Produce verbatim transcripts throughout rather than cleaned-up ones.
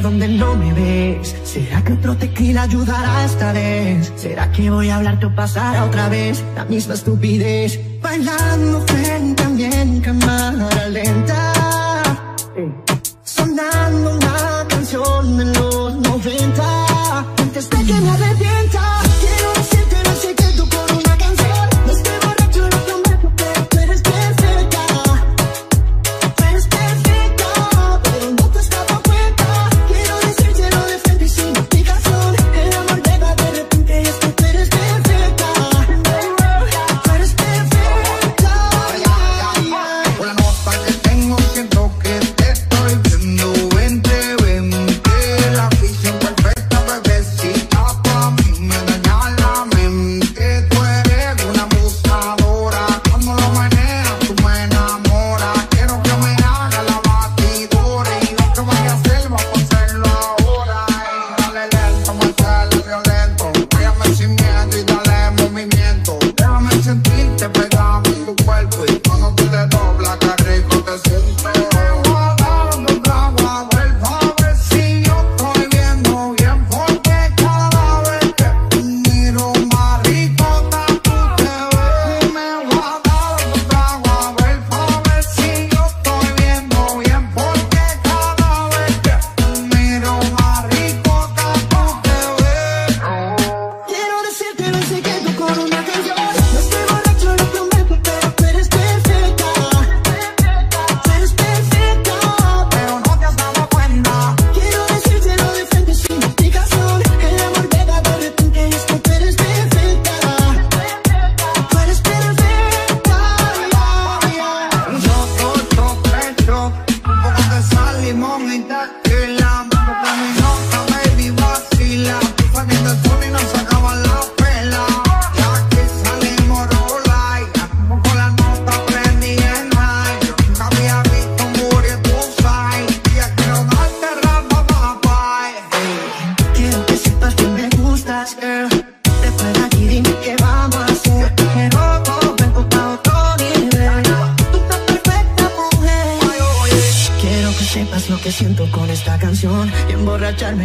ahora donde no me ves? ¿Será que otro tequila ayudará esta vez? ¿Será que voy a hablarte o pasará otra vez la misma estupidez? Bailando frente a mí en cámara lenta, sonando una canción de los noventa. Antes de que me arrepienta, quiero decirte en el secreto con una canción. No estoy borracho, lo prometo, pero tú eres perfecta. Tú eres perfecta, pero no te has dado cuenta. Quiero decírtelo de frente y sin explicación. El amor llega de repente y es que tú eres perfecta. Tú eres perfecta. Por la nota que tengo siento que te estoy viendo. Vente, vente, la visión perfecta.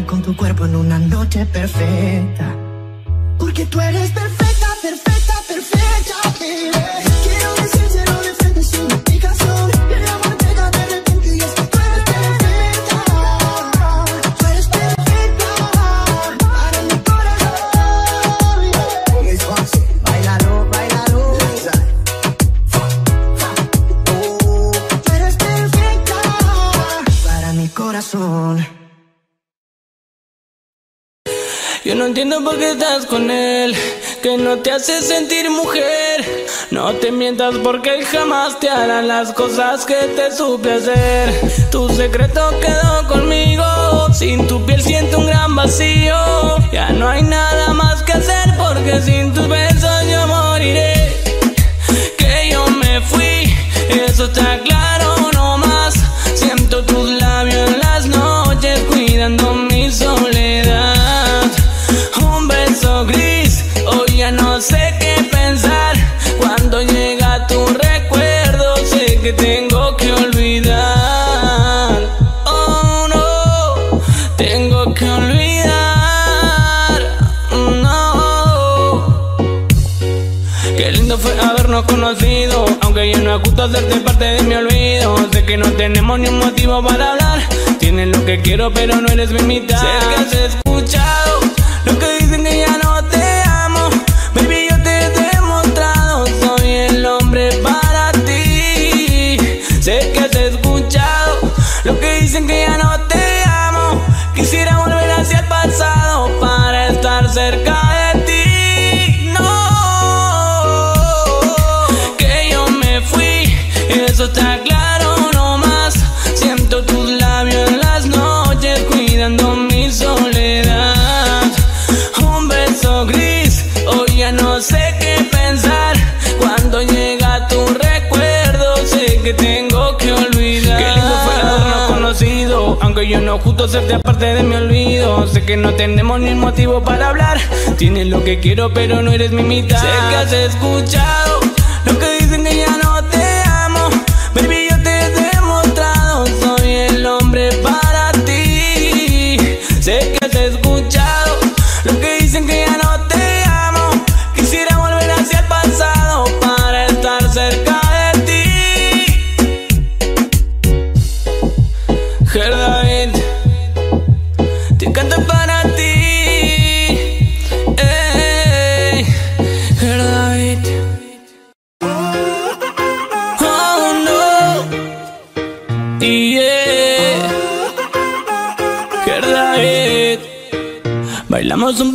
Con tu cuerpo en una noche perfecta, porque tú eres perfecta, perfecta, perfecta, baby. Quiero decírtelo de frente sin explicación. El amor llega de repente y es que tú eres perfecta. Tú eres perfecta para mi corazón. Bailalo, bailalo. Tú eres perfecta para mi corazón. Yo no entiendo por qué estás con él, que no te hace sentir mujer. No te mientas porque él jamás te hará las cosas que te supe hacer. Tu secreto quedó conmigo, sin tu piel siento un gran vacío. Ya no hay nada más que hacer porque sin tus besos yo moriré. Que yo me fui, eso está claro nomás. Siento tus labios en las noches cuidando mi soledad. Un beso gris, hoy ya no sé qué pensar. Cuando llega tu recuerdo, sé que tengo que olvidar. Oh no, tengo que olvidar. No. Qué lindo fue habernos conocido, aunque ya no es justo hacerte parte de mi olvido. Sé que no tenemos ni un motivo para hablar. Tienes lo que quiero pero no eres mi mitad. Sé que has escuchado lo que dicen que ya no te amo. Baby, yo te he demostrado, soy el hombre para ti. Sé que has escuchado lo que dicen que ya no te amo. Quisiera volver hacia el pasado para estar cerca de ti. No, que yo me fui, eso está claro nomás. Siento tus labios en las noches cuidando mi soledad. Gris, hoy ya no sé qué pensar. Cuando llega tu recuerdo, sé que tengo que olvidar. Qué lindo fue habernos conocido, aunque yo no justo serte parte de mi olvido. Sé que no tenemos ni un motivo para hablar. Tienes lo que quiero, pero no eres mi mitad. Sé que has escuchado lo que dicen que ya no te amo. Baby, yo te he demostrado, soy el hombre para ti.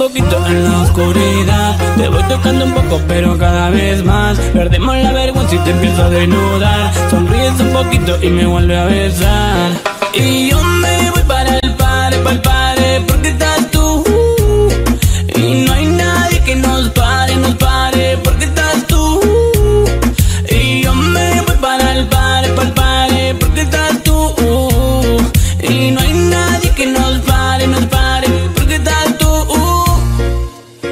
poquito en la oscuridad. Te voy tocando un poco pero cada vez más. Perdemos la vergüenza y te empiezo a desnudar. Sonríes un poquito y me vuelve a besar. Y yo me voy para el party, para el party, porque estás tú. Y no hay nadie que nos pare, nos pare, porque estás tú. Y yo me voy para el party, para el party, porque estás tú. Y no hay nadie que nos pare, nos pare, porque estás tú.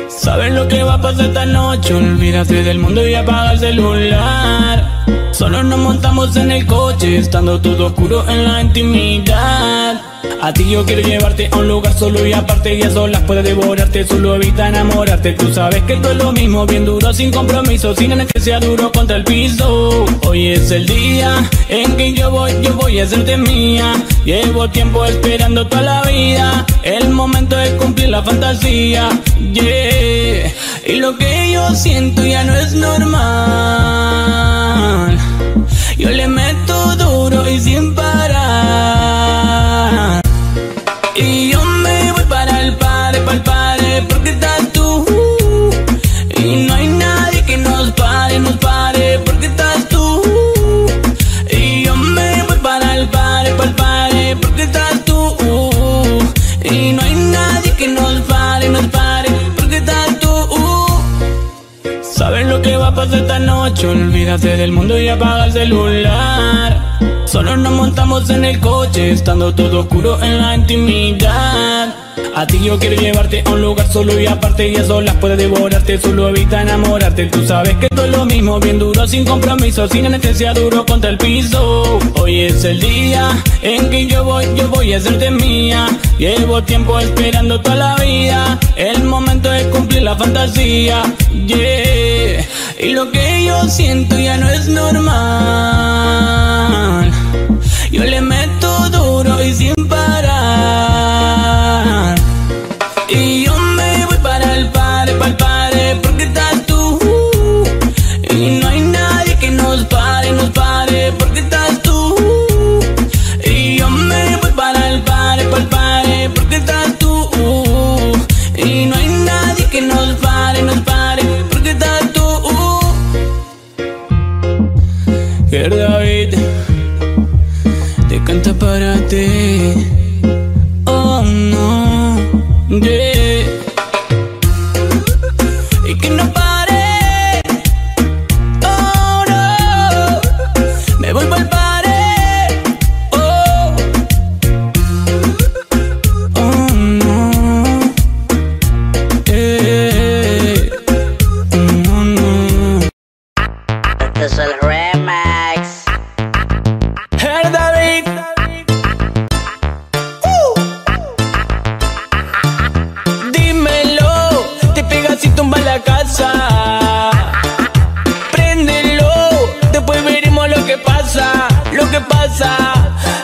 Sabes lo que va a pasar esta noche, olvídate del mundo y apaga el celular. Solo nos montamos en el coche, estando todo oscuro en la intimidad. A ti yo quiero llevarte a un lugar solo y aparte, y a solas puedes devorarte, solo evita enamorarte. Tú sabes que todo es lo mismo, bien duro, sin compromiso, sin anestesia, duro contra el piso. Hoy es el día en que yo voy, yo voy a hacerte mía. Llevo tiempo esperando toda la vida, el momento de cumplir la fantasía, yeah. Y lo que yo siento ya no es normal. Yo le meto duro y sin parar. Y yo me voy para el party, para el party, porque estás tú. Y no hay nadie que nos pare, nos pare, porque estás tú. Y yo me voy para el party, para el party, porque estás tú. Y no hay nadie que nos pare, nos pare, porque estás tú. ¿Sabes lo que va a pasar esta noche? Olvídate del mundo y apaga el celular. Solo nos montamos en el coche, estando todo oscuro en la intimidad. A ti yo quiero llevarte a un lugar solo y aparte, y a solas puedes devorarte, solo evita enamorarte. Tú sabes que todo es lo mismo, bien duro, sin compromiso, sin anestesia, duro contra el piso. Hoy es el día en que yo voy, yo voy a hacerte mía. Llevo tiempo esperando toda la vida, el momento de cumplir la fantasía, yeah. Y lo que yo siento ya no es normal. Yo le meto duro y sin parar. Y yo me voy para el party, para el party, porque estás tú. Y no hay nadie que nos pare, nos pare, porque estás tú. Y yo me voy para el party, para el party, porque estás tú. Y no hay nadie que nos pare, nos pare, porque estás tú. Ger David canta para ti, oh no, yeah. Y que no pare, oh no, me voy pa'l pare, oh, oh no, yeah, oh no. Este es el remix. Ger David. Si tumba la casa, préndelo, después veremos lo que pasa, lo que pasa.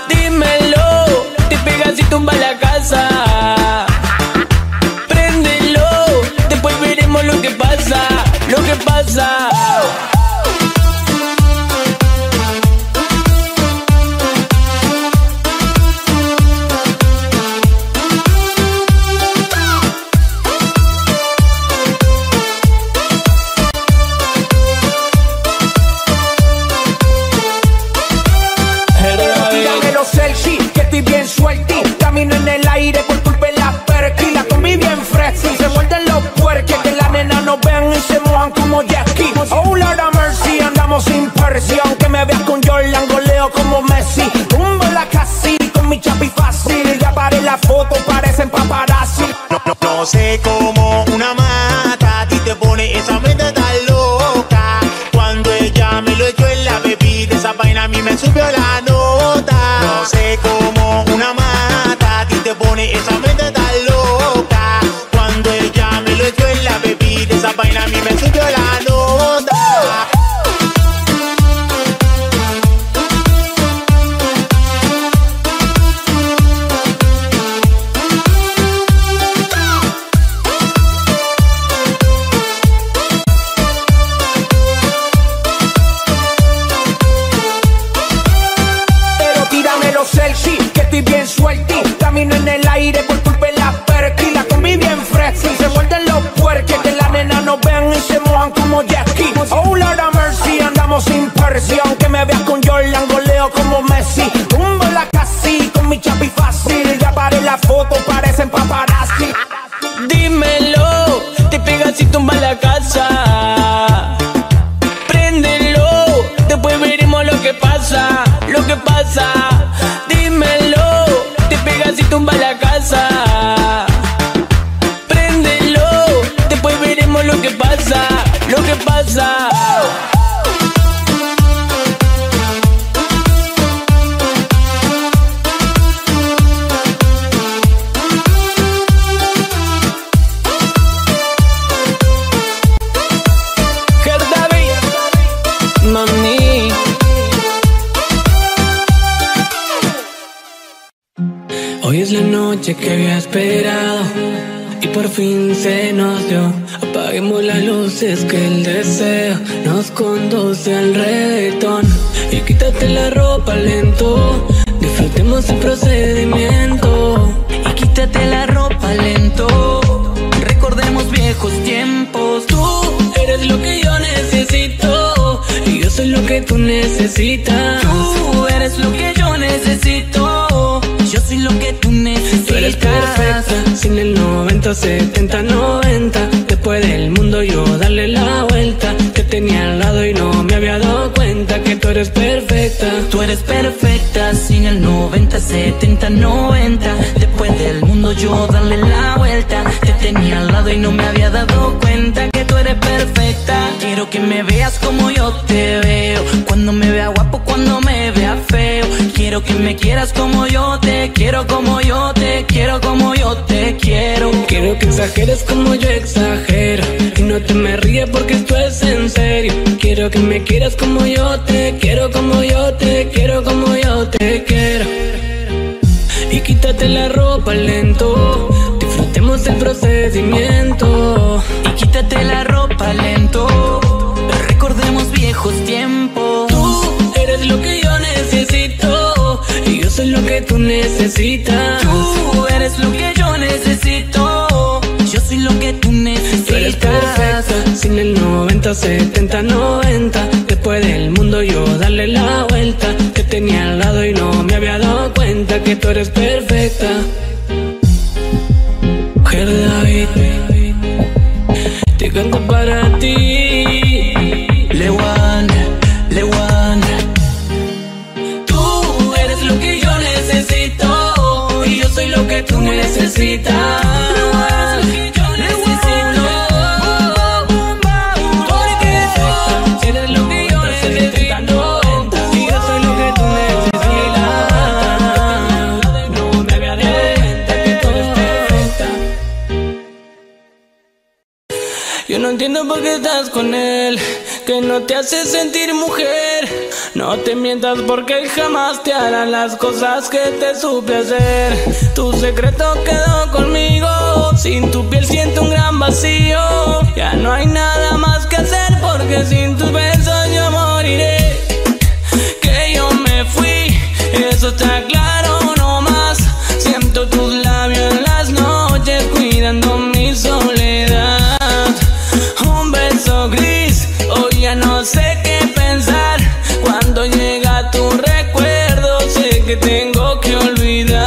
Dímelo, te pegas y tumba la casa, préndelo, después veremos lo que pasa, lo que pasa. Oh Lord of mercy, andamos sin presión. Que me veas con Jordan, goleo como Messi. Tumbo la casi con mi chapi fácil. Ya paré la foto, parecen paparazzi. No, no, no sé cómo una mata a ti te pone esa mente tan loca. Cuando ella me lo echó en la bebida, esa vaina a mí me subió la nota. No sé cómo una mata a ti te pone esa mente tan loca. Cuando ella me lo echó en la bebida, esa vaina a mí me subió la nota. pasa, lo que pasa, dímelo. Te pegas y tumba la casa. Préndelo, después veremos lo que pasa, lo que pasa. Hoy es la noche que había esperado y por fin se nos dio. Apaguemos las luces que el deseo nos conduce al reggaetón. Y quítate la ropa lento, disfrutemos el procedimiento. Y quítate la ropa lento, recordemos viejos tiempos. Tú eres lo que yo necesito y yo soy lo que tú necesitas. Tú eres lo que yo necesito, yo soy lo que tú necesitas. Tú eres perfecta, sin el noventa, setenta, noventa. Después del mundo yo darle la vuelta. Te tenía al lado y no me había dado cuenta que tú eres perfecta. Tú eres perfecta, sin el noventa, setenta, noventa. Después del mundo yo darle la vuelta. Te tenía al lado y no me había dado cuenta que tú eres perfecta. Quiero que me veas como yo te veo, cuando me vea guapo, cuando me vea feo. Quiero que me quieras como yo te quiero, como yo te quiero, como yo te quiero. Quiero que exageres como yo exagero y no te me ríes porque esto es en serio. Quiero que me quieras como yo te quiero, como yo te quiero, como yo te quiero. Y quítate la ropa lento, disfrutemos el procedimiento. Y quítate la ropa lento, recordemos viejos tiempos. Tú eres lo que yo necesito y yo soy lo que tú necesitas. Tú eres lo que yo necesito, yo soy lo que tú necesitas. Tú eres perfecta, sin el noventa, setenta, noventa. Después del mundo yo darle la vuelta. Te tenía al lado y no me había dado cuenta que tú eres perfecta. Mujer de David, te canto para ti. Lewan, Lewan, tú eres lo que yo necesito y yo soy lo que tú necesitas. Tú eres lo que yo necesito, porque eres lo que yo necesito y yo soy lo que tú necesitas. No me había dado cuenta que tú eres perfecta. Yo no entiendo por qué estás con él, que no te hace sentir mujer. No te mientas porque jamás te harán las cosas que te supe hacer. Tu secreto quedó conmigo, sin tu piel siento un gran vacío. Ya no hay nada más que hacer porque sin tus besos yo moriré. Que yo me fui, eso está claro, no más. Siento tus labios en las noches cuidando mi soledad. Un beso gris, hoy ya no sé qué pensar. Cuando llega tu recuerdo, sé que tengo que olvidar.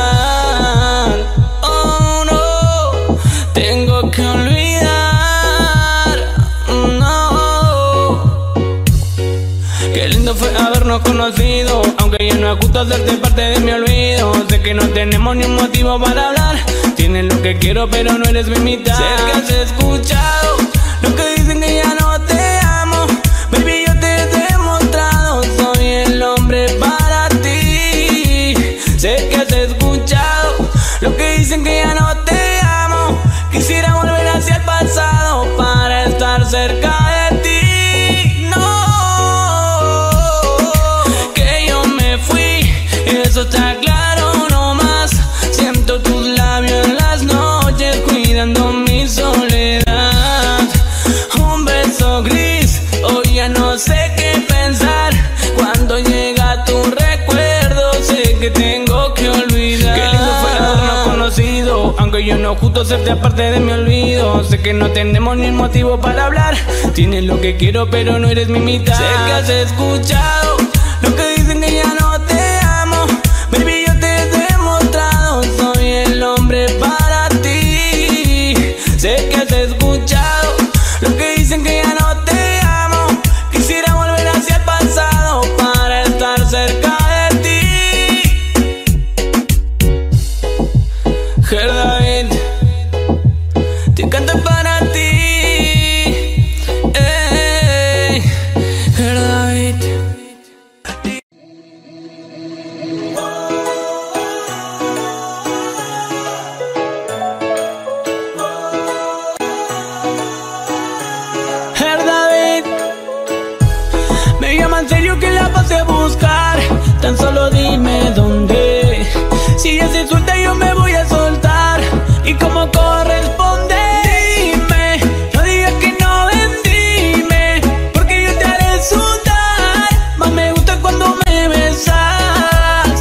Oh no, tengo que olvidar. No. Qué lindo fue habernos conocido, aunque ya no es justo hacerte parte de mi olvido. Sé que no tenemos ni un motivo para hablar. Tienes lo que quiero, pero no eres mi mitad. Sé que has escuchado lo que dicen que ya no te amo. Baby, yo te he demostrado, soy el hombre para ti. Sé que has escuchado lo que dicen que ya no te amo. Quisiera volver hacia el pasado para estar cerca de ti. No, que yo me fui, eso está claro, no más. Siento tus labios en las noches cuidando mi soledad. Un beso gris, hoy ya no sé qué pensar. Cuando llega tu recuerdo, sé que tengo que olvidar. Qué lindo fue habernos conocido, aunque yo no justo serte aparte de mi olvido. Sé que no tenemos ni motivo para hablar. Tienes lo que quiero, pero no eres mi mitad. Sé que has escuchado lo que dicen que ya no te amo. Baby, yo te he demostrado, soy el hombre para ti. Sé que has escuchado lo que dicen que ya no te amo. Quisiera volver hacia el pasado para estar cerca. canto es para ti. Ey, David. David. Me llaman serio que la pasé a buscar. Tan solo dime dónde. Si ella se suelta yo me voy a soltar. Y como corresponde. Dime, no digas que no vendime, porque yo te haré sudar. Más me gusta cuando me besas.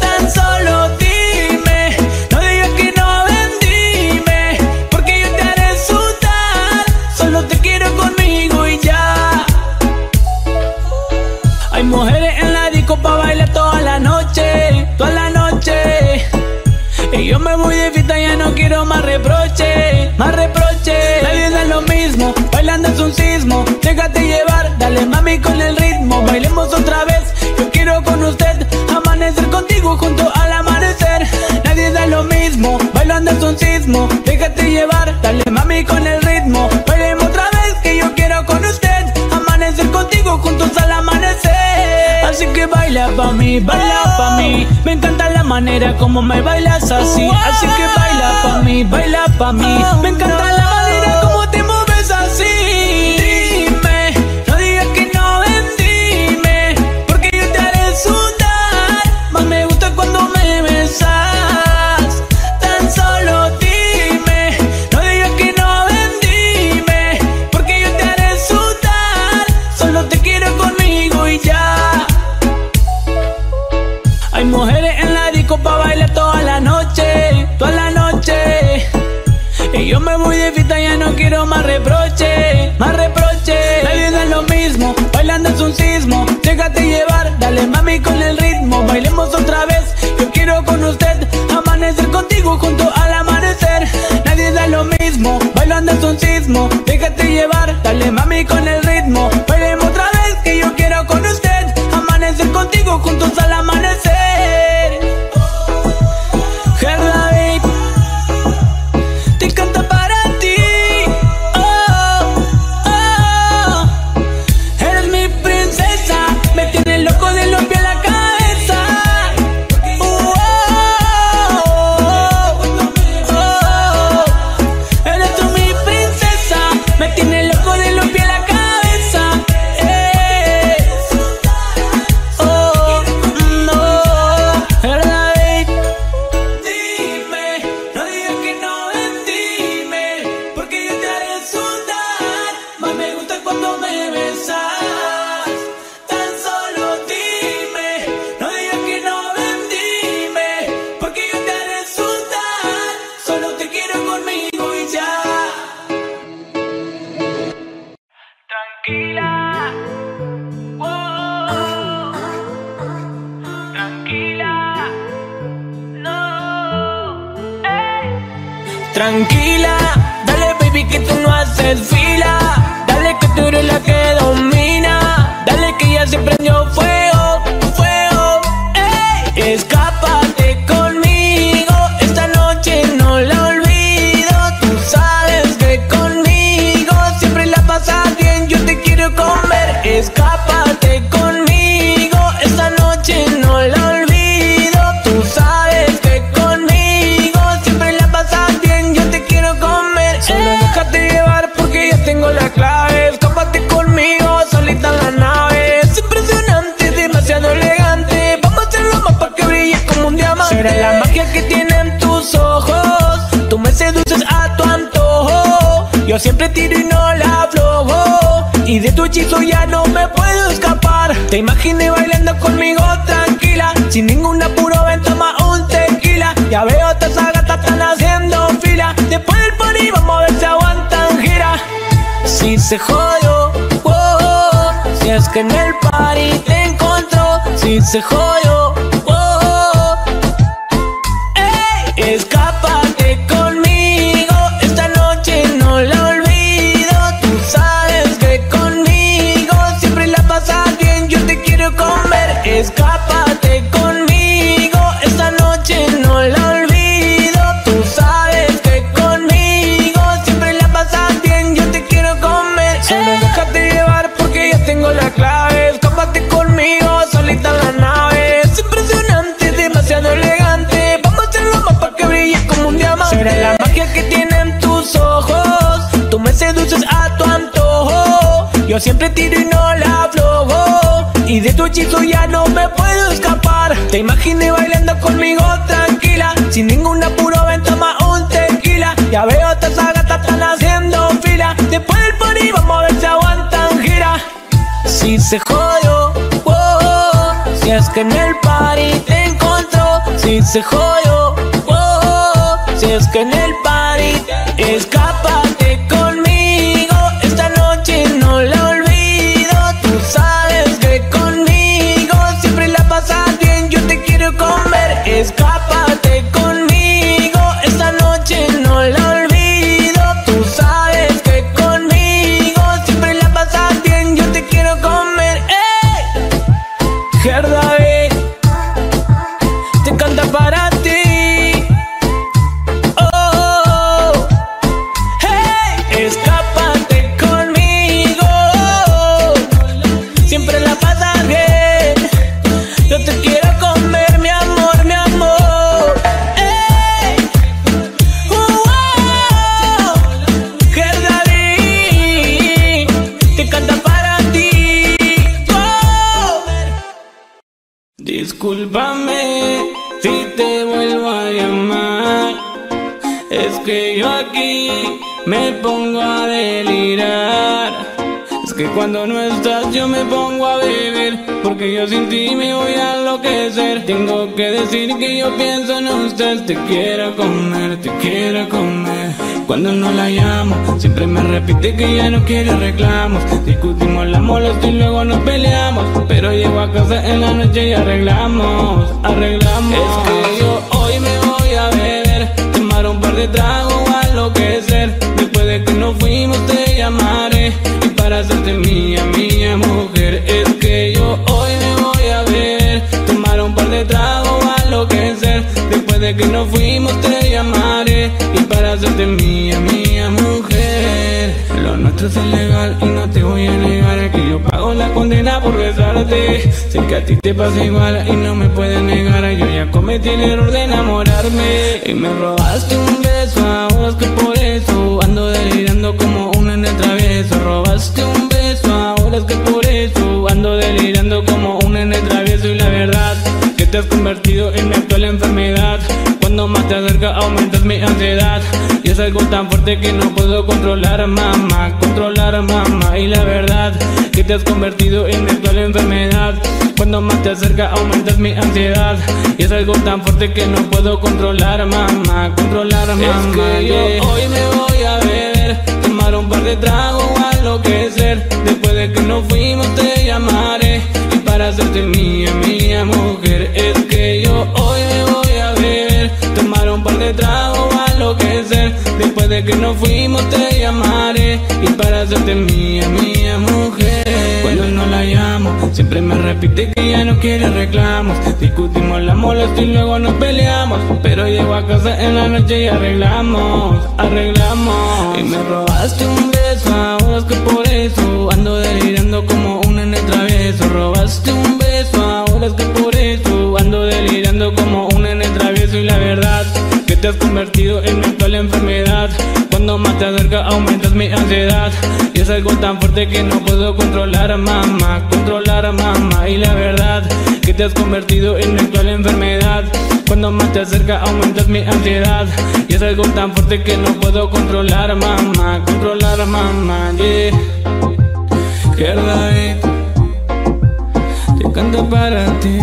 Tan solo dime, no digas que no vendime, porque yo te haré sudar. Solo te quiero conmigo y ya. Hay mujeres en la disco pa' bailar toda la noche, toda la noche. Y yo me voy de fiesta, ya no quiero más reproche, más reproche. La vida es lo mismo, bailando es un sismo. Déjate llevar, dale mami con el ritmo. Bailemos otra vez, yo quiero con usted. Amanecer contigo junto al amanecer. La vida es lo mismo, bailando es un sismo. Déjate llevar, dale mami con el ritmo. Bailemos otra vez, que yo quiero con usted. Amanecer contigo juntos al amanecer. Así que baila pa' mí, baila pa' mí. Me encanta la manera como me bailas así. Así que baila pa' mí, baila pa' mí. Me encanta la manera como te mueves así. Dime, no digas que no vendime, porque yo te haré sudar. Más me gusta cuando me besas. Tan solo dime, no digas que no vendime, porque yo te haré sudar. Solo te quiero conmigo y ya. Hay mujeres en la disco pa' bailar toda la noche, toda la noche. Y yo me voy de fiesta, ya no quiero más reproche, más reproche. La vida es lo mismo, bailando es un sismo. Déjate llevar, dale mami con el ritmo. Bailemos otra vez, yo quiero con usted. Amanecer contigo junto al amanecer. La vida es lo mismo, bailando es un sismo. Déjate llevar, dale mami con el ritmo. Bailemos otra vez, que yo quiero con usted. Amanecer contigo juntos al amanecer. Tranquila, dale baby que tú no haces fila. Dale que tú eres la que domina. Dale que ya se prendió fuego, fuego. Ey, escápate conmigo, esta noche no la olvido. Tú sabes que conmigo siempre la pasas bien, yo te quiero comer. Escápate conmigo, esta noche no la olvido. Tú sabes que conmigo siempre la pasas bien. Solo déjate llevar porque ya tengo la clave. Escápate conmigo, solita en la nave. Es impresionante, demasiado elegante. Vamos a hacerlo más para que brilles como un diamante. Será la magia que tienen tus ojos. Tú me seduces a tu antojo. Yo siempre tiro y no la aflojo. Y de tu hechizo ya no me puedo escapar. Te imaginé bailando conmigo tranquila, sin ningún apuro ven toma un tequila. Ya veo a estas gatas están haciendo fila. Después del party vamos a ver si aguantan gira. Si se jodió, oh, oh, si es que en el party te encontró. Si se jodió, oh, oh, ey, escápate conmigo, esta noche no la olvido. Tú sabes que conmigo siempre la pasas bien, yo te quiero comer. Escápate conmigo, esta noche no la olvido. Tú sabes que conmigo siempre la yo siempre tiro y no la aflojo, y de tu hechizo ya no me puedo escapar. Te imaginé bailando conmigo tranquila, sin ningún apuro ven toma un tequila. Ya veo a estas gatas están haciendo fila, después del party vamos a ver si aguantan gira. Si se jodió, oh, oh, si es que en el party te encontró. Si se jodió, oh, oh, si es que en el party escápate conmigo, esta noche no la olvido. Tú sabes que conmigo siempre la pasas bien, yo te quiero comer. Escápate conmigo, esta noche no la olvido. Tú sabes que conmigo siempre la pasas bien, yo te quiero comer. ¡Ey! Gerdavi te canta para ti. Escápate conmigo, siempre la pasas bien, yo te quiero comer, mi amor, mi amor. Hey, uh -oh. Gerdavi te canta para ti. Oh. Discúlpame si te vuelvo a llamar, es que yo aquí me pongo a delirar. Es que cuando no estás yo me pongo a vivir, porque yo sin ti me voy a enloquecer. Tengo que decir que yo pienso en usted. Te quiero comer, te quiero comer. Cuando no la llamo siempre me repite que ya no quiere reclamos. Discutimos la molestia y luego nos peleamos, pero llego a casa en la noche y arreglamos, arreglamos. Es que yo hoy me voy a beber, tomar un par de tragos, enloquecer. Después de que nos fuimos te llamaré, y para hacerte mía, mía mujer. Es que yo hoy me voy a beber, tomar un par de tragos, enloquecer. Después de que nos fuimos te llamaré, y para hacerte mía, mía mujer. Lo nuestro es legal y no te voy a negar que yo pago la condena por besarte. Sé que a ti te pasa igual y no me puedes negar, yo ya cometí el error de enamorarme. Y me robaste un beso, a vos que por eso ando delirando como una nena traviesa. Robaste un beso, ahora es que por eso ando delirando como una nena traviesa. Y la verdad que te has convertido en mi actual enfermedad, cuando más te acercas aumentas mi ansiedad, y es algo tan fuerte que no puedo controlar, mamá, controlar, mamá. Y la verdad que te has convertido en mi actual enfermedad, cuando más te acercas aumentas mi ansiedad, y es algo tan fuerte que no puedo controlar, mamá, controlar, mamá. Es que yo hoy me voy a beber, tomar un par de tragos, enloquecer. Después de que nos fuimos te llamaré, y para hacerte mía, mía mujer. Es que yo hoy me voy a beber, tomar un par de tragos, enloquecer. Después de que nos fuimos te llamaré, y para hacerte mía, mía mujer. Cuando no la llamo siempre me repite que ya no quiere reclamos. Discutimos la molestia y luego nos peleamos, pero llego a casa en la noche y arreglamos, arreglamos. Y me robaste un beso, ahora es que por eso ando delirando como una nena traviesa. Robaste un beso, ahora es que por eso ando delirando como una nena traviesa. Y la verdad que te has convertido en mi actual enfermedad, cuando más te acercas aumentas mi ansiedad, y es algo tan fuerte que no puedo controlar, mamá, controlar, mamá. Y la verdad que te has convertido en mi actual enfermedad, cuando más te acercas aumentas mi ansiedad, y es algo tan fuerte que no puedo controlar, mamá, controlar, mamá. Yeah. Gerdavi te canto para ti.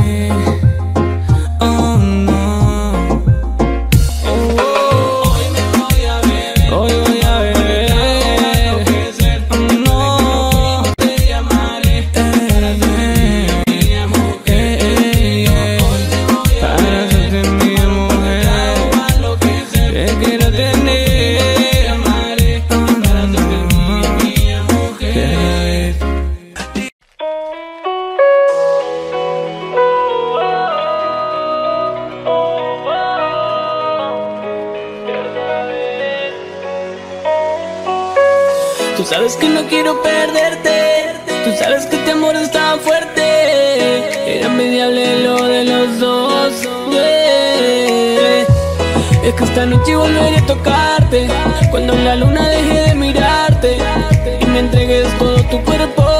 Tú sabes que no quiero perderte, tú sabes que este amor es tan fuerte, era envidiable lo de los dos, yeah. Es que esta noche volveré a tocarte, cuando la luna deje de mirarte, y me entregues todo tu cuerpo.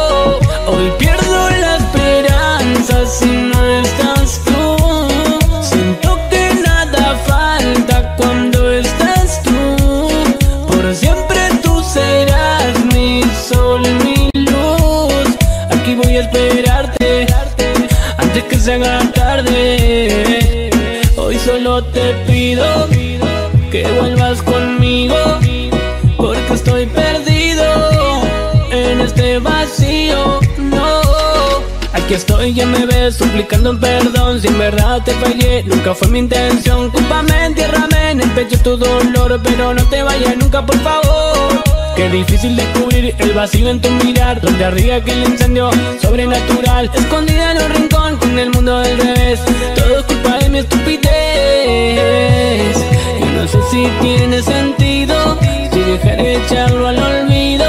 llegan tarde. Hoy solo te pido que vuelvas conmigo, porque estoy perdido en este vacío. No, aquí estoy, ya me ves suplicando perdón. Si en verdad te fallé, nunca fue mi intención. Cúlpame, entiérrame en el pecho tu dolor, pero no te vayas nunca, por favor. Qué difícil descubrir el vacío en tu mirar, donde arriba aquel incendio sobrenatural, escondida en un rincón con el mundo al revés. Todo es culpa de mi estupidez. Yo no sé si tiene sentido, si dejaré echarlo al olvido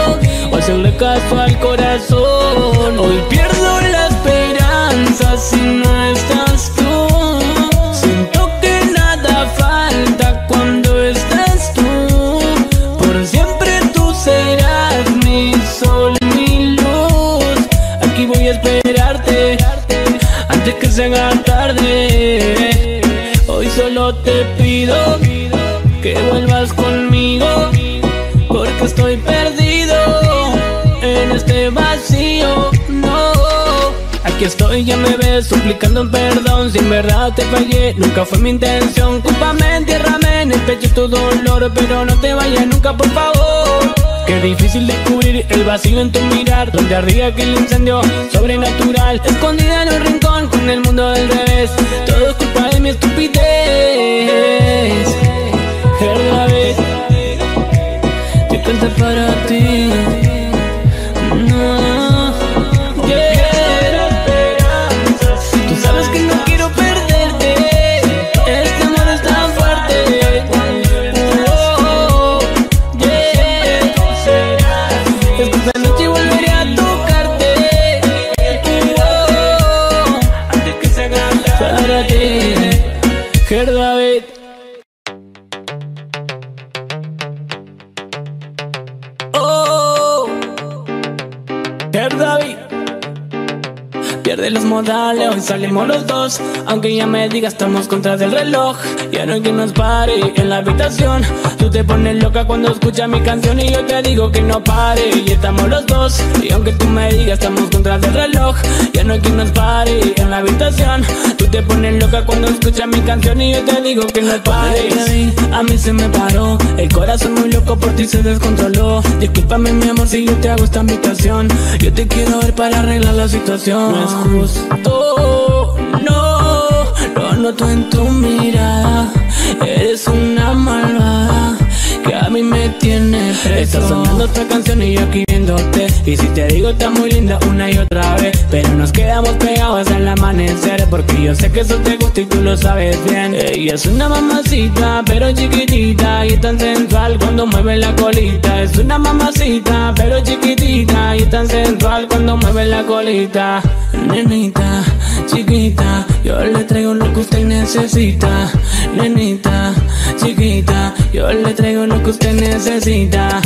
o hacerle caso al corazón. Hoy pierdo la esperanza si no estás tú. Siento que nada falta cuando estás tú. Por siempre serás mi sol, mi luz. Aquí voy a esperarte antes que se haga tarde. Hoy solo te pido que vuelvas conmigo, porque estoy perdido en este vacío. No, aquí estoy, ya me ves suplicando perdón. Si en verdad te fallé, nunca fue mi intención. Cúlpame, entiérrame en el pecho tu dolor, pero no te vayas nunca, por favor. Qué difícil descubrir el vacío en tu mirar, donde arriba aquel incendio sobrenatural, escondida en un rincón con el mundo al revés. Todo es culpa de mi estupidez. Cada vez yo canto para ti. No, yeah. Tú sabes que no quiero perderte. Este amor es tan fuerte. Pierde los modales, hoy salimos los dos. Aunque ya me digas, estamos contra del reloj. Ya no hay quien nos pare en la habitación. Tú te pones loca cuando escuchas mi canción y yo te digo que no pare, y estamos los dos. Y aunque tú me digas, estamos contra del reloj. Ya no hay quien nos pare en la habitación. Tú te pones loca cuando escuchas mi canción y yo te digo que no pare. A mí se me paró el corazón muy loco, por ti se descontroló. Discúlpame mi amor si yo te hago esta invitación. Yo te quiero ver para arreglar la situación. No es justo, no, lo noto en tu mirada. Eres una malvada que a mí me tiene preso. Está sonando otra canción y yo aquí viéndote. Y si te digo está muy linda una y otra vez, pero nos quedamos pegados al amanecer, porque yo sé que eso te gusta y tú lo sabes bien. Ella es una mamacita pero chiquitita y tan sensual cuando mueve la colita. Es una mamacita pero chiquitita y tan sensual cuando mueve la colita. Nenita, chiquita, yo le traigo lo que usted necesita. Nenita, chiquita, yo le traigo lo que usted necesita.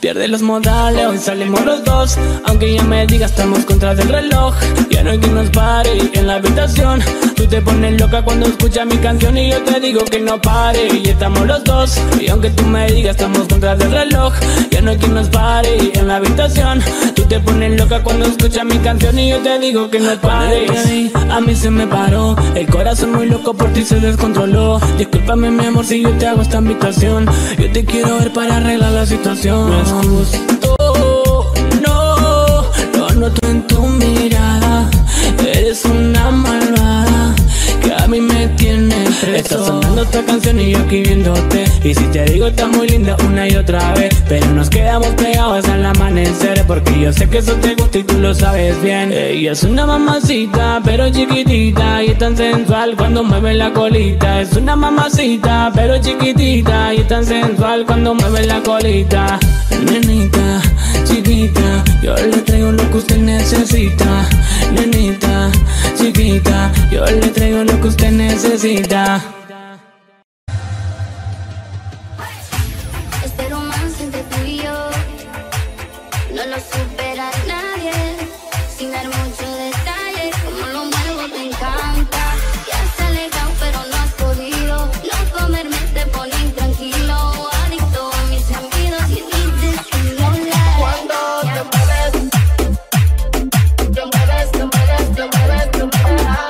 Pierde los modales, hoy salimos los dos. Aunque ya me digas, estamos contra del reloj. Ya no hay quien nos pare en la habitación. Tú te pones loca cuando escuchas mi canción y yo te digo que no pare, y estamos los dos. Y aunque tú me digas, estamos contra del reloj. Ya no hay quien nos pare en la habitación. Tú te pones loca cuando escuchas mi canción y yo te digo que no pare. A mí se me paró el corazón muy loco, por ti se descontroló. Discúlpame mi amor si yo te hago esta invitación. Yo te quiero ver para arreglar la situación. No es justo, no, lo noto en tu mirada. Eres una malvada que a mí me tiene preso. Está sonando otra canción y yo aquí viéndote. Y si te digo está muy linda una y otra vez, pero nos quedamos pegados al amanecer, porque yo sé que eso te gusta y tú lo sabes bien. Ella es una mamacita pero chiquitita y tan sensual cuando mueve la colita. Es una mamacita pero chiquitita y tan sensual cuando mueve la colita. Nenita, chiquita, yo le traigo lo que usted necesita. Nenita, chiquita, yo le traigo lo que usted necesita. Este romance entre tú y yo no lo supera nadie. Sin dar mucho detalle, como lo muevo te encanta. Ya has alejado pero no has podido. No comerme te pone intranquilo. Adicto a mis sentidos y dices que no la. Cuando te mueves, te mueves, te mueves, te mueves, te mueves así.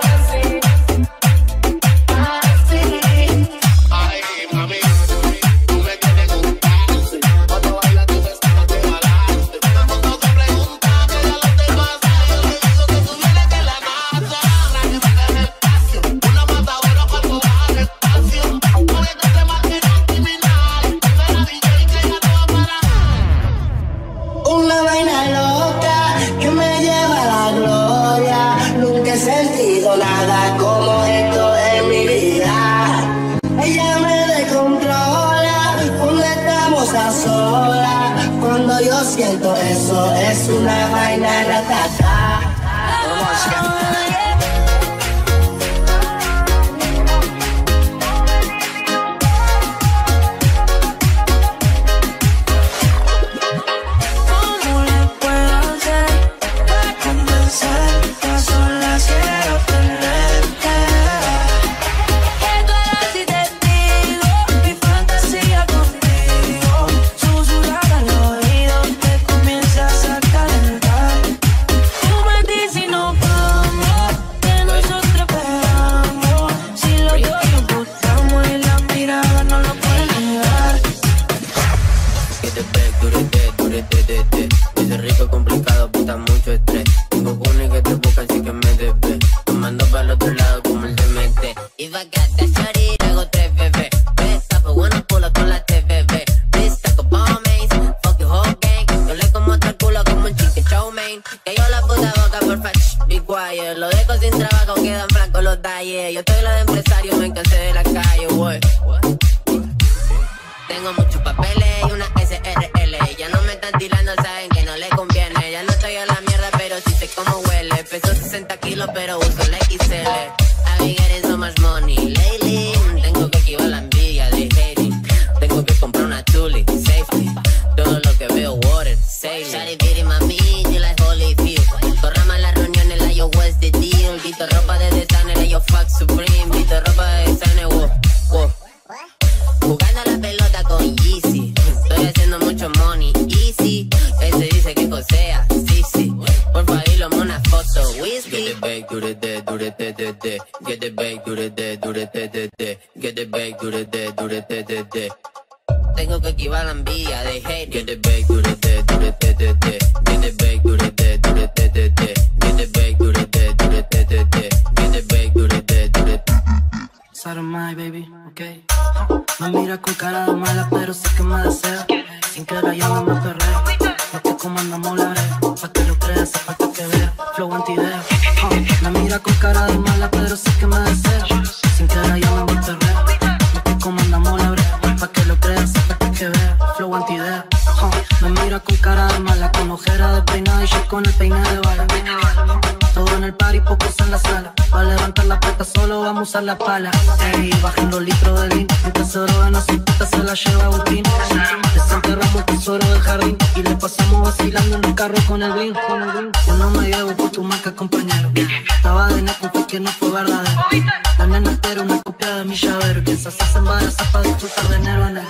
lo siento, eso es una vaina ratata. La pala, ey, bajen los litros de lean. Mientras se drogan a su puta se la lleva Agustín. Desenterramos el tesoro del jardín y le pasamos vacilando en el carro con el green. Yo no me llevo por tu marca, compañero. Estaba de neco porque no fue verdadero. La nena entera una copia de mi llavero. Quien se hace embarazar para disfrutar de enero en enero.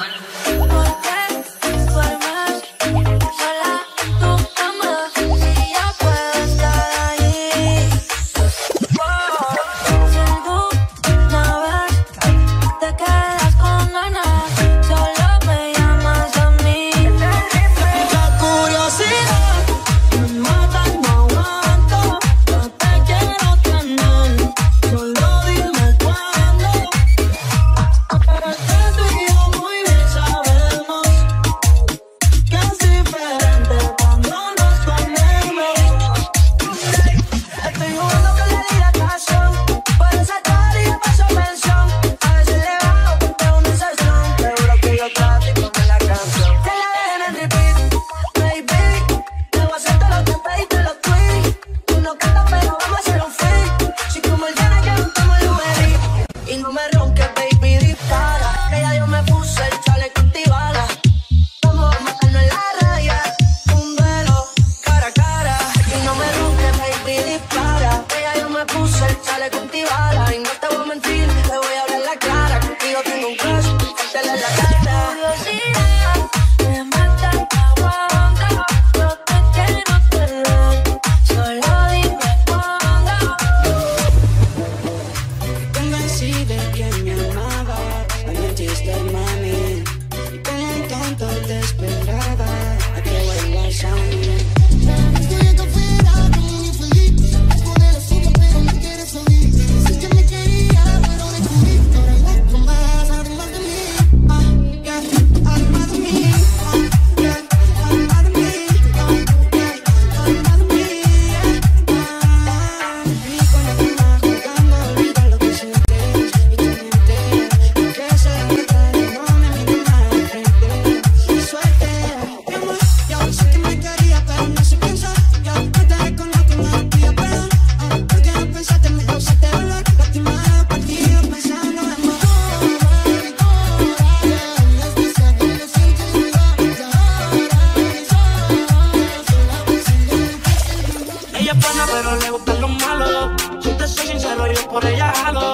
pero le gustan los malos. Si te soy sincero, yo por ella jalo.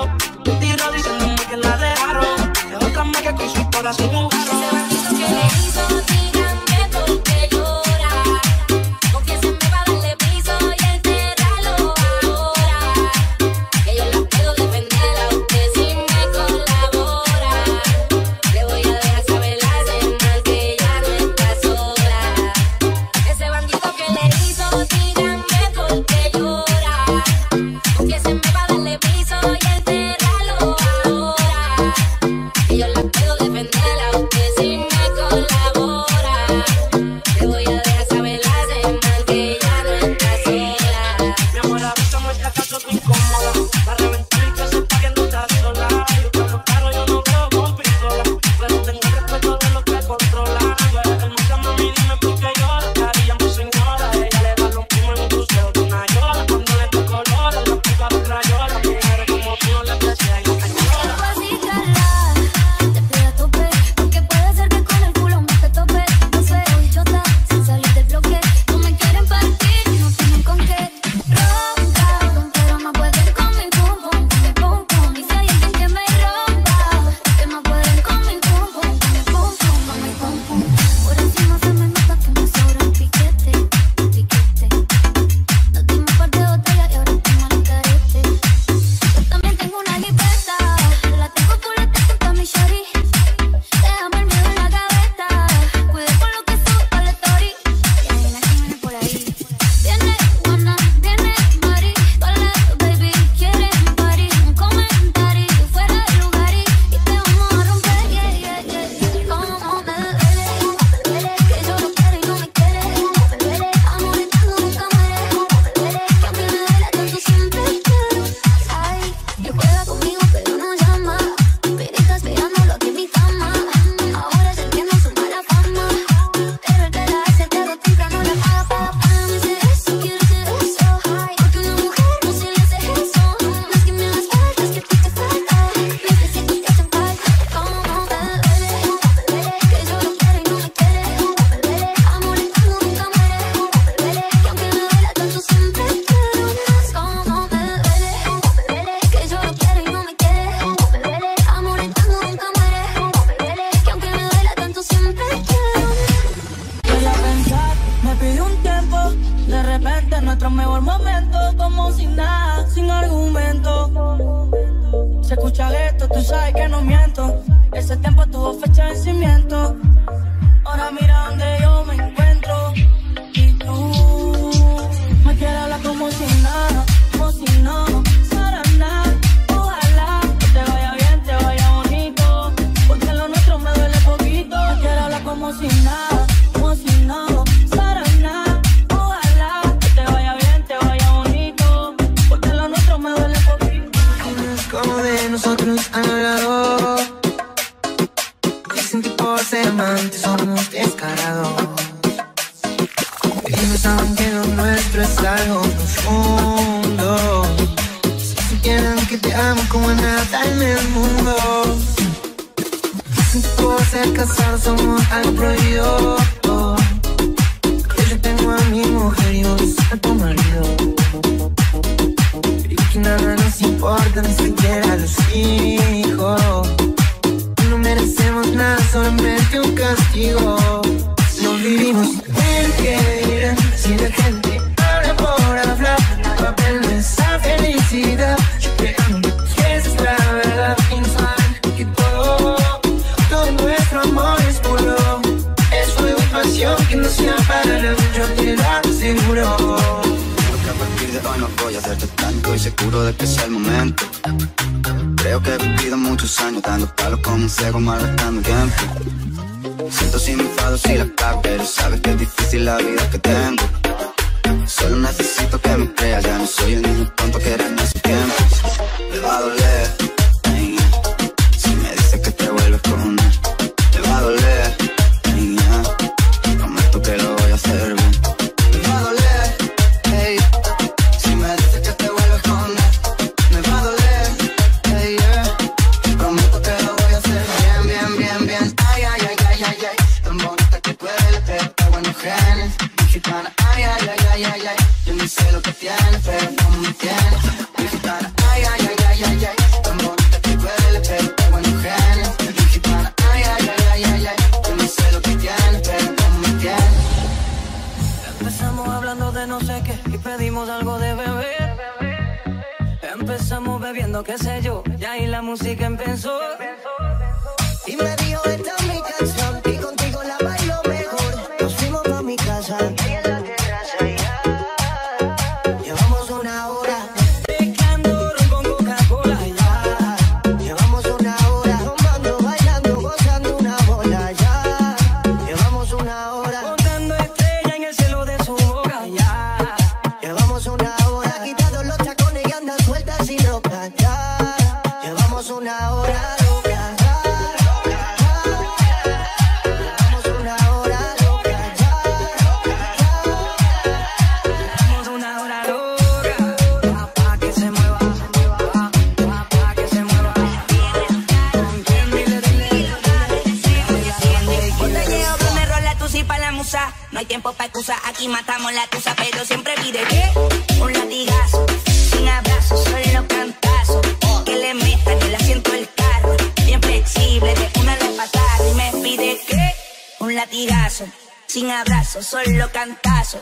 Un tiro diciéndome que la dejaron. Es otra más que con su corazón jugaron. sé lo que tiene, pero no me tiene. Mexicana, ay, ay, ay, ay, ay, ay, tan bonita que duele, pero tengo en un gen. Mexicana, ay, ay, ay, ay, ay, yo no sé lo que tiene, pero no me tiene. Empezamos hablando de no sé qué y pedimos algo de beber. Empezamos bebiendo, qué sé yo, y ahí la música empezó. Y me dijo, esta es mi canción, y contigo la bailo mejor. Nos fuimos pa' mi casa, y en la terraza ya llevamos una hora pecando con Coca-Cola. Ya llevamos una hora tomando, bailando, gozando una bola. Ya llevamos una hora contando estrellas en el cielo de su boca. Ya llevamos una hora quitando los tacones y andan sueltas sin ropa. Ya llevamos una hora. No hay tiempo para excusas, aquí matamos la tusa, pero siempre pide que un latigazo, sin abrazo, solo cantazo, que le metan el asiento del carro, bien flexible, de una de patada, y me pide que un latigazo, sin abrazo, solo cantazo,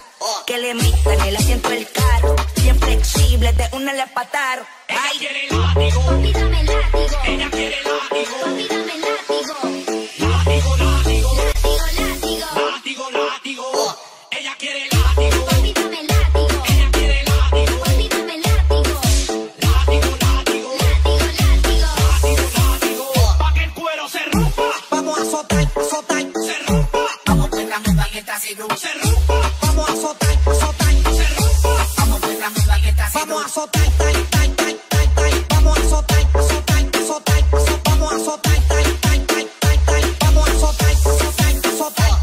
que le metan el asiento del carro, bien flexible, de una de patada. Ay, quiere el látigo, papi, dame el látigo, ella quiere el látigo, papi, dame el látigo, látigo, látigo, látigo, látigo, látigo, látigo. Se rompa, vamos a azotar, azotar, se rompa, vamos a azotar, azotar, vamos a azotar, vamos a azotar, azotar, azotar, vamos a azotar, vamos a azotar, azotar,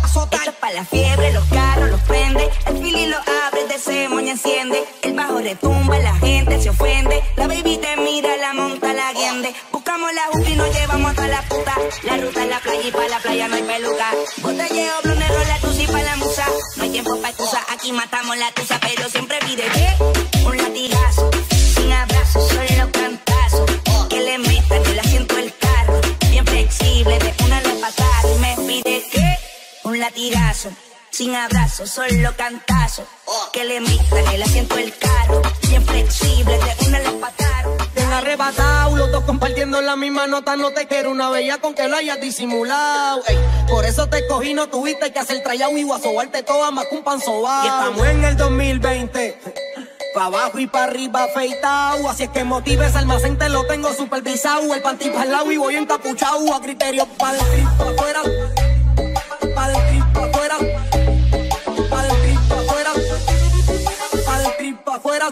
azotar. Esto es para la fiebre, los carros los prende, el feeling lo abre, el deseo moña enciende, el bajo retumba, la gente se ofende, la baby te mira, la monta, la guiende, buscamos la juca y nos llevamos hasta la puta, la ruta es la playa y para la playa no hay peluca, botelleo blue negro, la aquí matamos la tusa, pero siempre pide que un latigazo, sin abrazo, solo cantazo, que le metan el asiento del carro, bien flexible, de una la patada. Y me pide que un latigazo, sin abrazo, solo cantazo, que le metan el asiento del carro, bien flexible, de una la patada. Bien arrebatado, los dos compartiendo la misma nota, no te quiero una bella con que lo hayas disimulado. Ey. Por eso te cogí, no tuviste que hacer tryout y guasobarte toda más que un pan sobao. Y estamos en el dos mil veinte, pa' abajo y pa' arriba afeitao. Así es que motives almacén, te lo tengo supervisado. El panty pa'l lado y voy encapuchao. A criterio pa' el trip pa' afuera, pa' el trip pa' afuera, pa' el trip pa' afuera, pa' el trip pa' afuera.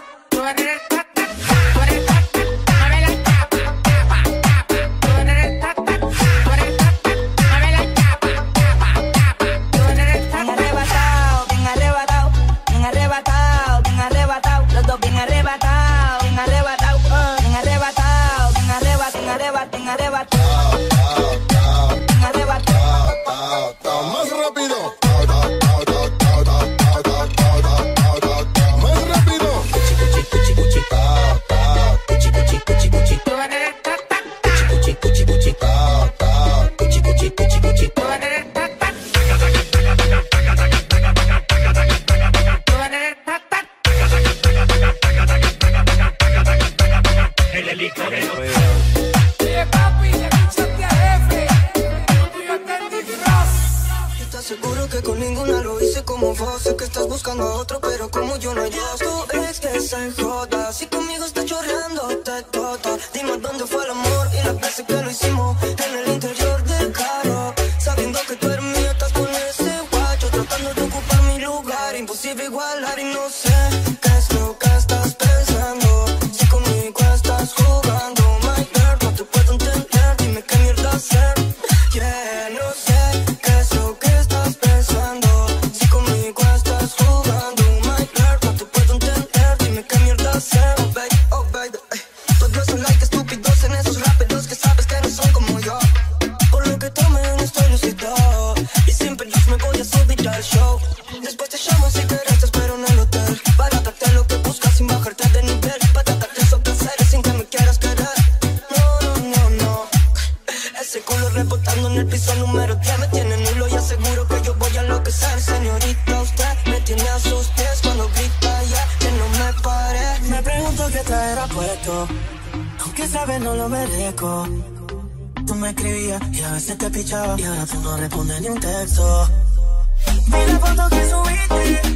Después te llamo si quieres, te espero en el hotel para darte lo que secreto, aunque sabes no lo merezco. Tú me escribías y a veces te pichaba, y ahora tú no respondes ni un texto. Vi la foto que subiste,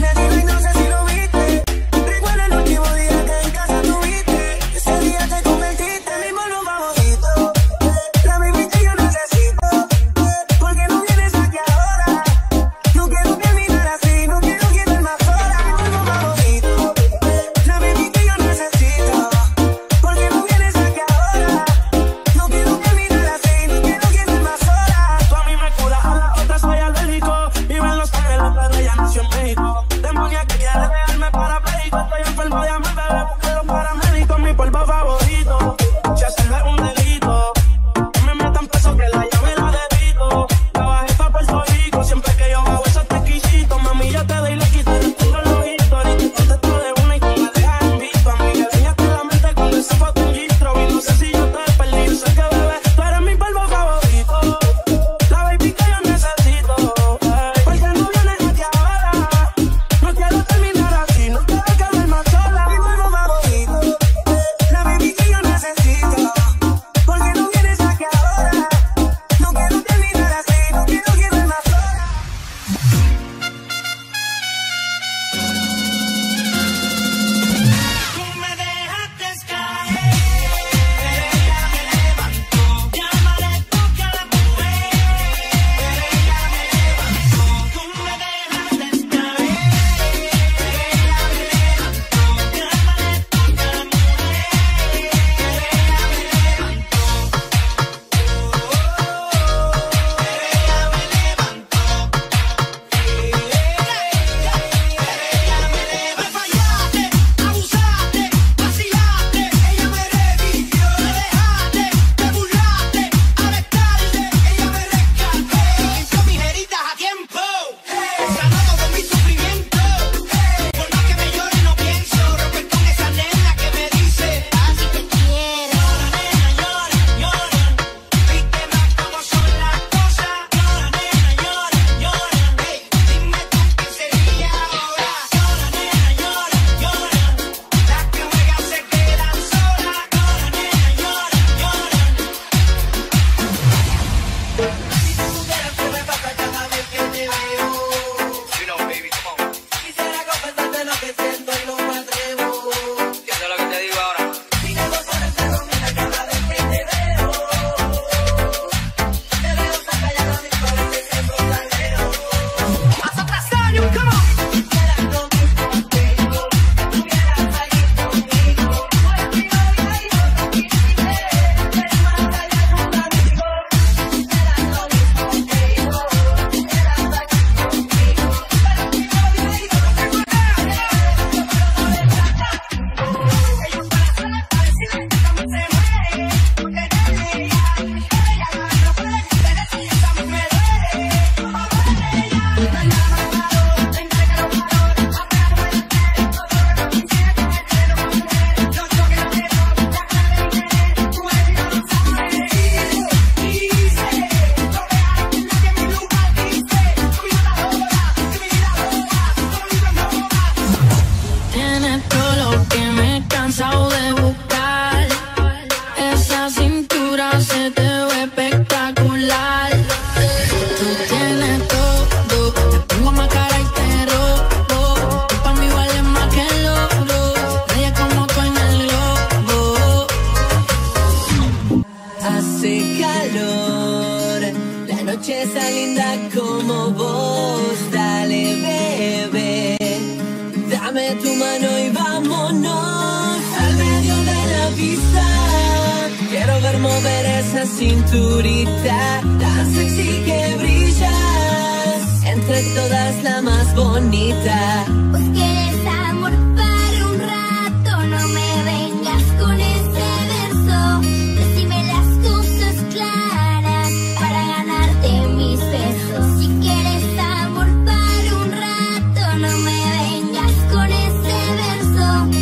le digo y no sé si lo viste. Recuerda el último día que en casa tuviste, ese día te convertiste en mi mono favorito. La baby que yo necesito, porque no vienes aquí ahora. No quiero terminar así, no quiero quedar más sola. Mi mono favorito, la baby que yo necesito, porque no vienes aquí ahora. No quiero terminar así, no quiero quedar más sola. Tú a mí me curas, a la otra soy alérgico. Vivo en Los Ángeles, pero ella nació en México. Demonia que quiere dejarme parapléjico. Estoy enfermo de amor, bebé, busqué los paramédicos. Mi polvo favorito, si hacerlo es un delito. Me metan preso que la llave la debito. La bajé pa' Puerto Rico, siempre que yo hago eso está exquisito. Mami, yo te doy le quito, te tengo el ojito. Ahorita contesto de una y tú me dejas en visto. A mí que dejaste la mente cuando esa foto en gistro. Y no sé si yo te perdí, yo sé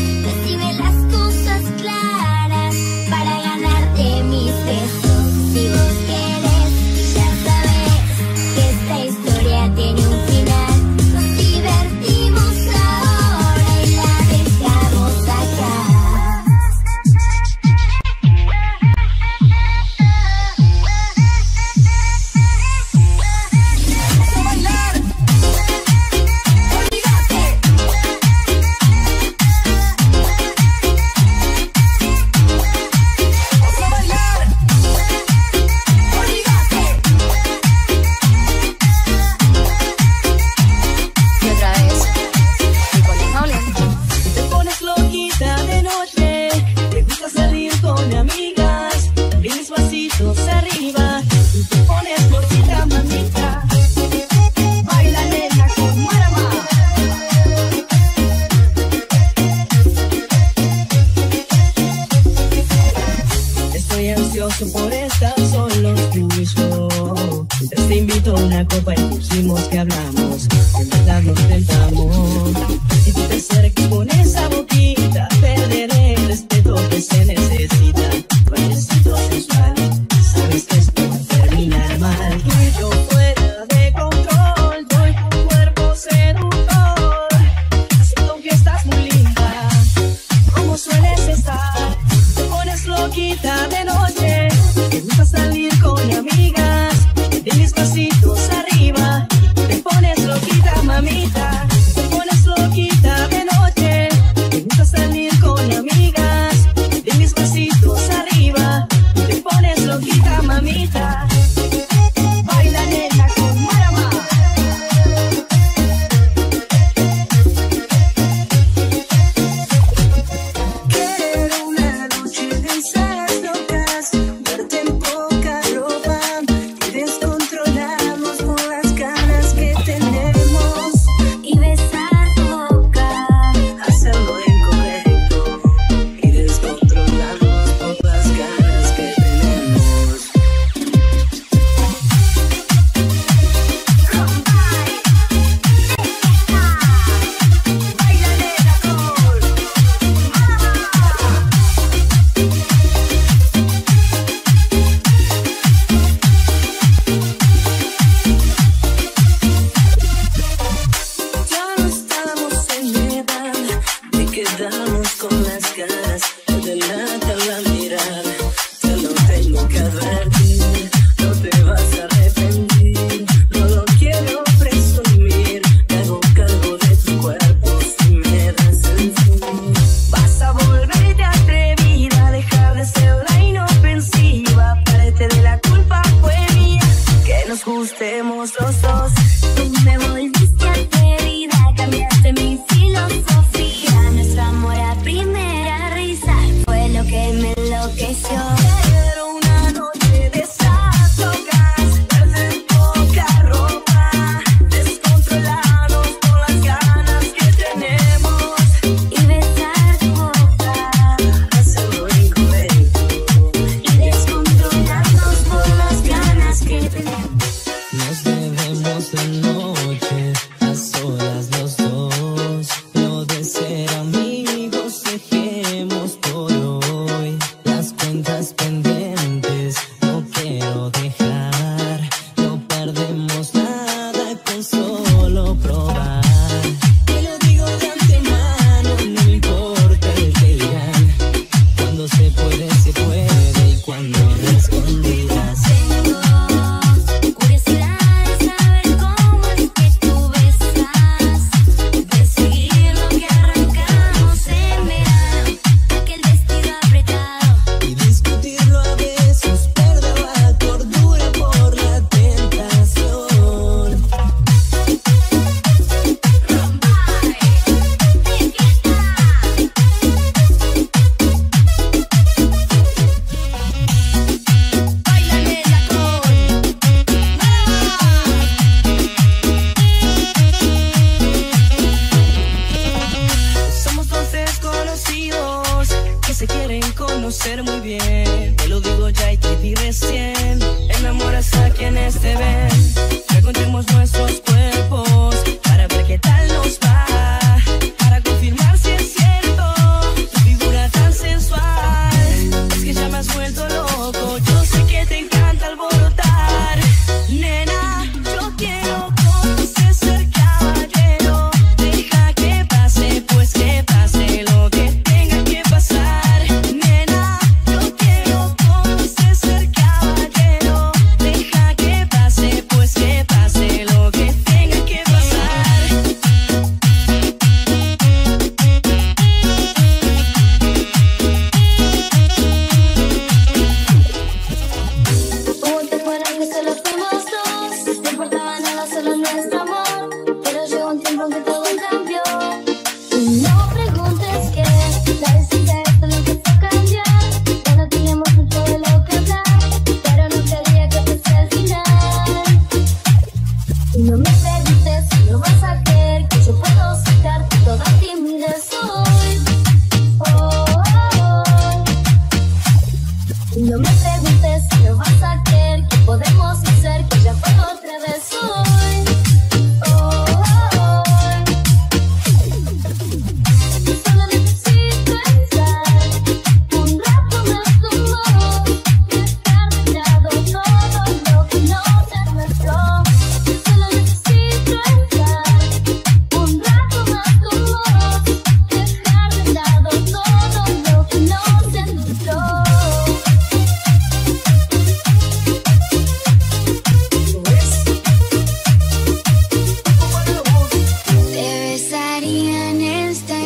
que bebé, tú eres mi polvo favorito. La baby que yo necesito. Divertimos. una copa y pusimos que hablamos, en verdad nos tentamos. Si tú te acercas con esa boquita, perderé el respeto que se necesita. Bailecito sensual, sabes que esto va a terminar mal. Y yo fuera de control, doy tu cuerpo seductor. Siento que estás muy linda, como sueles estar. Te pones loquita de noche, te gusta salir con mi amiga. Tienes pasitos arriba, te pones loquita, mamita. Te pones loquita de noche, te gusta salir con amigas. Tienes pasitos arriba, te pones loquita, mamita. Baila nena con Marama. Quiero una noche de esas locas, verte en poca ropa.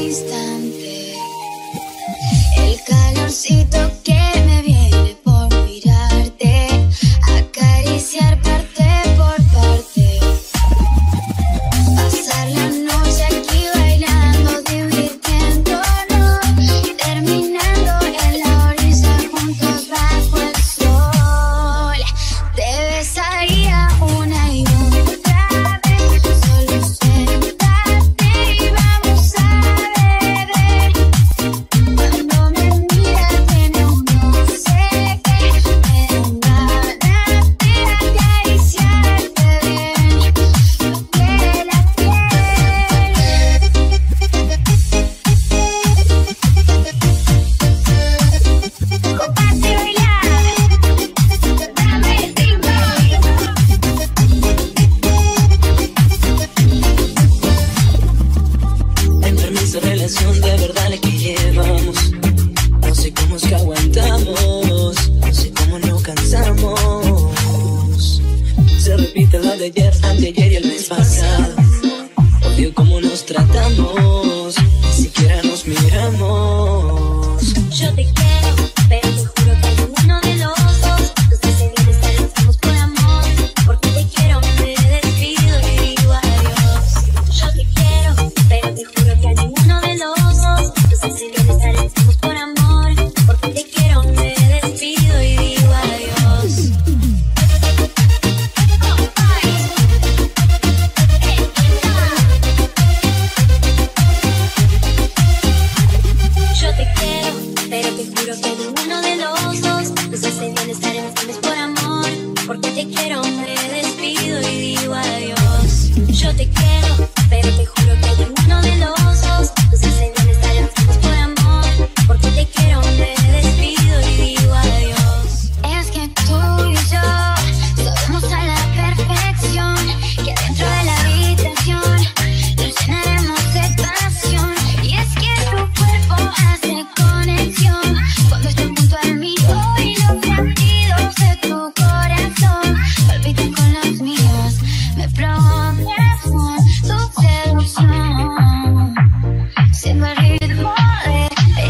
instante, el calorcito que me viene por mirarte, acariciar parte por parte, pasar la noche aquí bailando, divirtiéndonos y terminando en la orilla juntos bajo el sol. Te besaría una y una. De verdad la que llevamos, no sé cómo es que aguantamos, no sé cómo no cansamos. Se repite la de ayer, anteayer y el mes pasado. Odio cómo nos tratamos, ni siquiera nos miramos. Yo te quiero, pero te juro que hay uno de los dos. Los que se vienen están enfermos por amor. Porque te quiero, me despido y digo adiós. Yo te quiero, pero te juro que hay uno. Si bien estaremos por amor, porque te quiero, me despido y digo adiós. Yo te quiero, pero te juro que ninguno de los dos. Pues si bien estaremos por amor, porque te quiero, me despido y digo adiós. Yo te quiero, pero te juro que ninguno de los dos. Pues si bien estaremos por amor, porque te quiero, me despido y digo adiós. Es que tú y yo sabemos a la perfección que dentro de la habitación nos llenaremos de pasión. Y es que tu cuerpo hace conexión cuando estoy junto al mío y los latidos de tu corazón palpitan con los míos. Me provoca tu seducción, siendo el ritmo de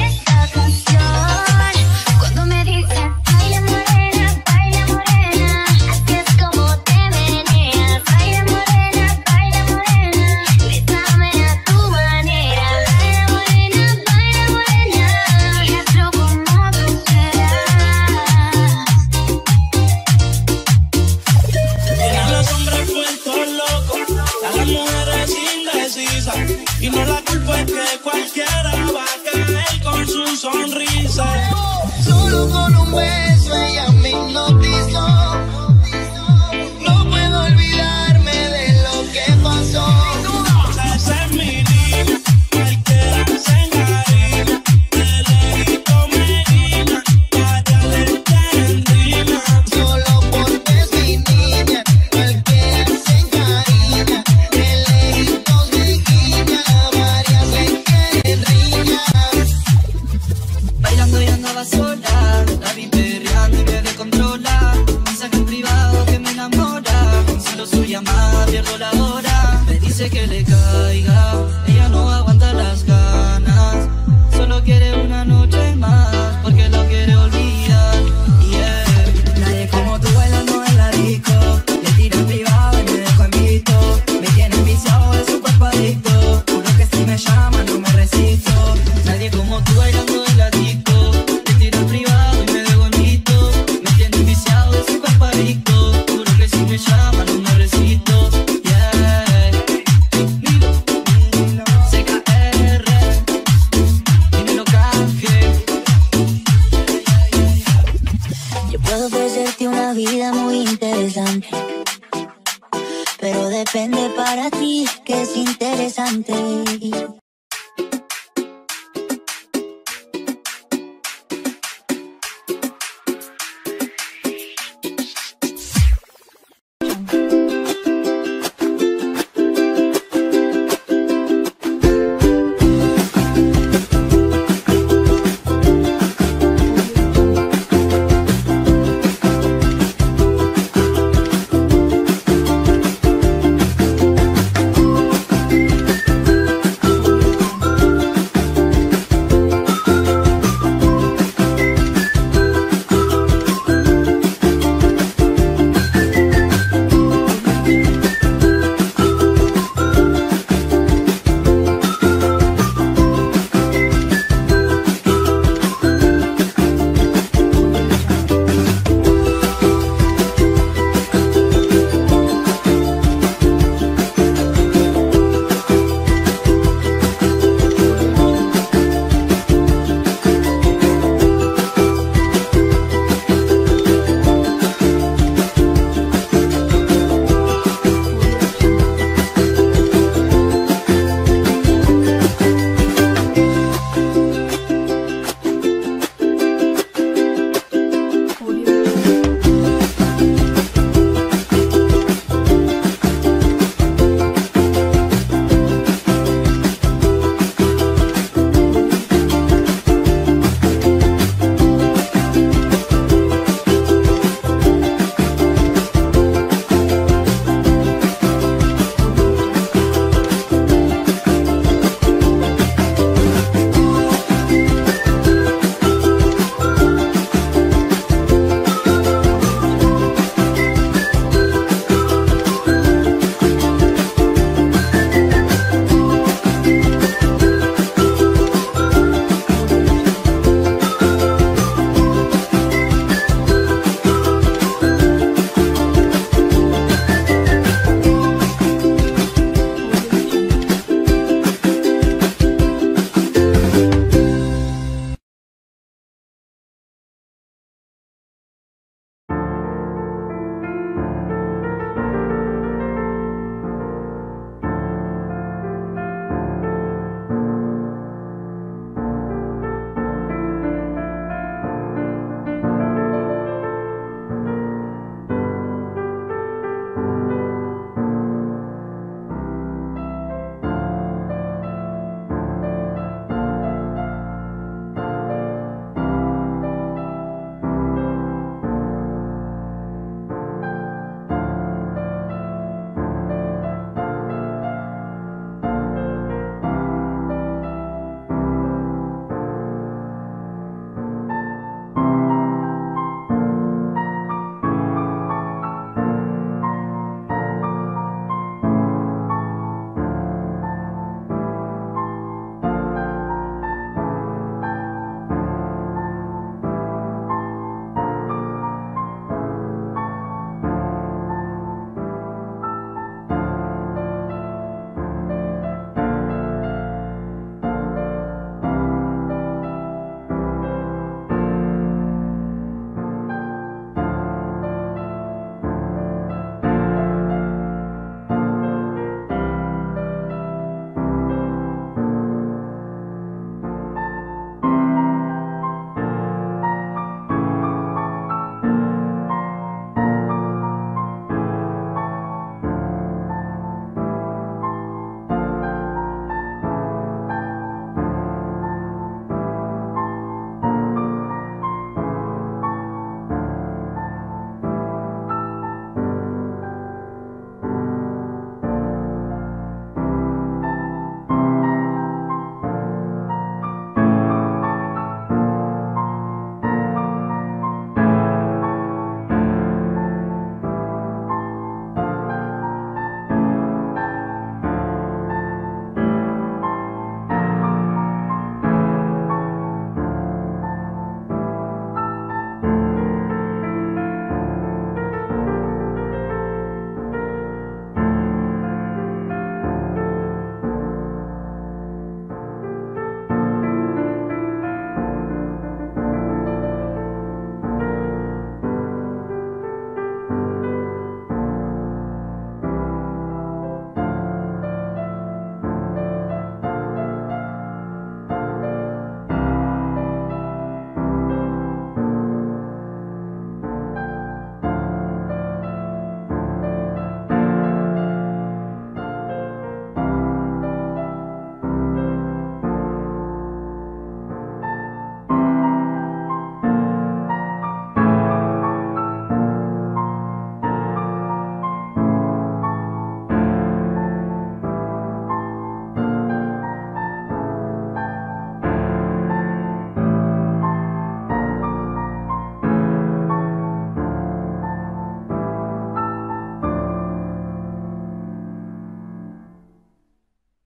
esta canción. Cuando me dices baila morena, baila morena, así es como te meneas. Baila morena, baila morena, grítame a tu manera. Baila morena, baila morena, y hazlo como tú quieras. Tienen los hombres vueltos locos, a las mujeres indecisas, y no la culpa es que cualquier